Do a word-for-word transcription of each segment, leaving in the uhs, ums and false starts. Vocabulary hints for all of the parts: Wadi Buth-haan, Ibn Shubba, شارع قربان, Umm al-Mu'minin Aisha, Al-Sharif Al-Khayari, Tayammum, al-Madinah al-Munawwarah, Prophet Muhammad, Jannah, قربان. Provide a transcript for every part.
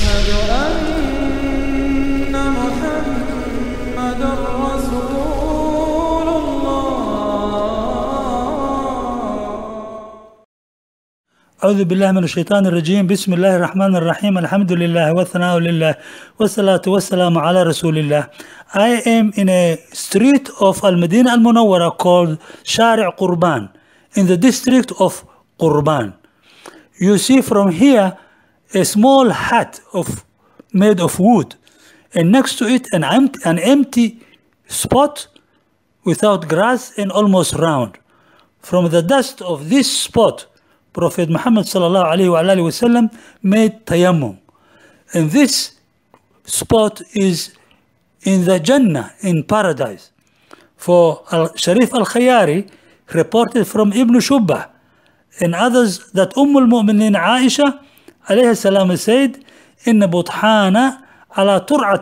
أشهد أن محمدا رسول الله. أعوذ بالله من الشيطان الرجيم. بسم الله الرحمن الرحيم. الحمد لله والثناء لله والصلاة والسلام على رسول الله. I am in a street of Al-Madinah al-Munawwarah called شارع قربان in the district of قربان. You see from here a small hut of made of wood, and next to it an empty, an empty spot without grass and almost round. From the dust of this spot, Prophet Muhammad sallallahu alaihi wa alihi wasallam made Tayammum, and this spot is in the Jannah, in paradise. For al-Sharif Al-Khayari reported from Ibn Shubba and others that Umm al-Mu'minin Aisha عليه السلام said, إن بطحان على ترعة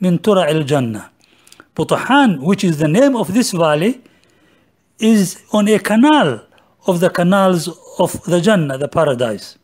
من ترع الجنة. بطحان, which is the name of this valley, is on a canal of the canals of the Jannah, the paradise.